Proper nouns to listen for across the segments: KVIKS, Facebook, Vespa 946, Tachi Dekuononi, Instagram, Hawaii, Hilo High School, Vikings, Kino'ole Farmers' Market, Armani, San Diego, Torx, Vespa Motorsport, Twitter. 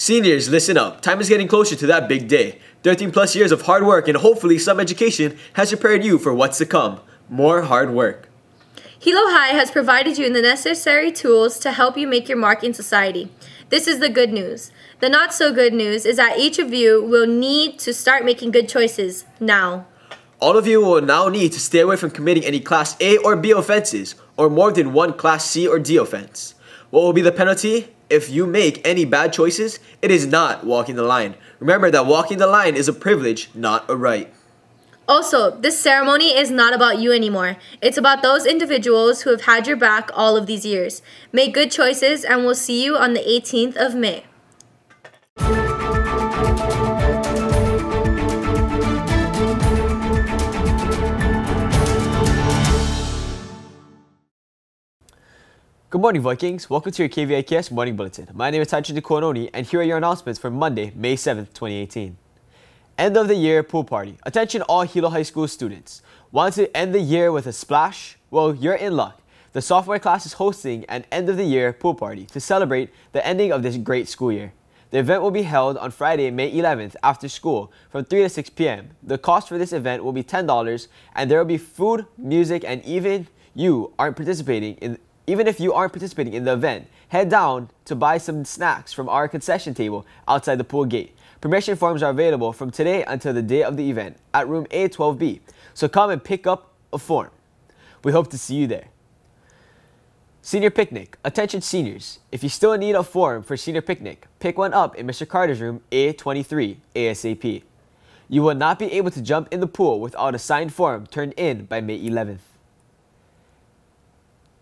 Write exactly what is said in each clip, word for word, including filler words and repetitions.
Seniors, listen up. Time is getting closer to that big day. thirteen plus years of hard work and hopefully some education has prepared you for what's to come. More hard work. Hilo High has provided you the necessary tools to help you make your mark in society. This is the good news. The not so good news is that each of you will need to start making good choices now. All of you will now need to stay away from committing any Class A or B offenses or more than one Class C or D offense. What will be the penalty? If you make any bad choices, it is not walking the line. Remember that walking the line is a privilege, not a right. Also, this ceremony is not about you anymore. It's about those individuals who have had your back all of these years. Make good choices, and we'll see you on the eighteenth of May. Good morning, Vikings. Welcome to your K V I K S Morning Bulletin. My name is Tachi Dekuononi, and here are your announcements for Monday, May seventh, twenty eighteen. End of the year pool party. Attention all Hilo High School students. Want to end the year with a splash? Well, you're in luck. The sophomore class is hosting an end of the year pool party to celebrate the ending of this great school year. The event will be held on Friday, May eleventh after school from three to six p m The cost for this event will be ten dollars, and there will be food, music, and even you aren't participating in Even if you aren't participating in the event, head down to buy some snacks from our concession table outside the pool gate. Permission forms are available from today until the day of the event at room A twelve B, so come and pick up a form. We hope to see you there. Senior Picnic. Attention seniors, if you still need a form for Senior Picnic, pick one up in Mister Carter's room A twenty-three ASAP. You will not be able to jump in the pool without a signed form turned in by May eleventh.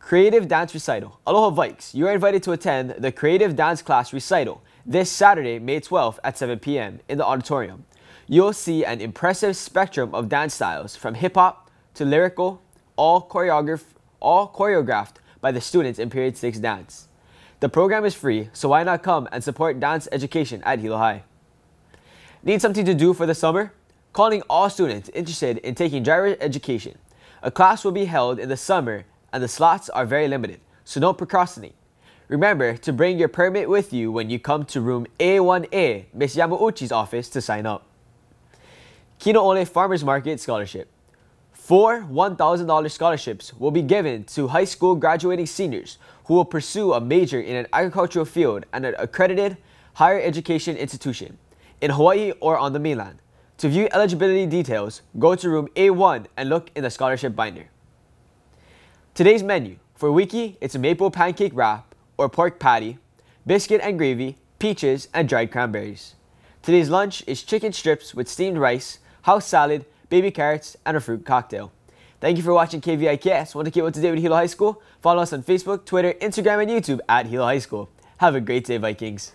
Creative Dance Recital. Aloha Vikes, you are invited to attend the Creative Dance Class Recital this Saturday, May twelfth at seven p m in the auditorium. You'll see an impressive spectrum of dance styles from hip-hop to lyrical, all, choreograph all choreographed by the students in Period six Dance. The program is free, so why not come and support dance education at Hilo High? Need something to do for the summer? Calling all students interested in taking gyro education. A class will be held in the summer and the slots are very limited, so don't procrastinate. Remember to bring your permit with you when you come to room A one A, Miz Yamauchi's office, to sign up. Kino'ole Farmers' Market Scholarship. Four one thousand dollar scholarships will be given to high school graduating seniors who will pursue a major in an agricultural field at an accredited higher education institution in Hawaii or on the mainland. To view eligibility details, go to room A one and look in the scholarship binder. Today's menu. For Wiki, it's a maple pancake wrap or pork patty, biscuit and gravy, peaches, and dried cranberries. Today's lunch is chicken strips with steamed rice, house salad, baby carrots, and a fruit cocktail. Thank you for watching K V I K S. Want to keep up to date with Hilo High School? Follow us on Facebook, Twitter, Instagram, and YouTube at Hilo High School. Have a great day, Vikings.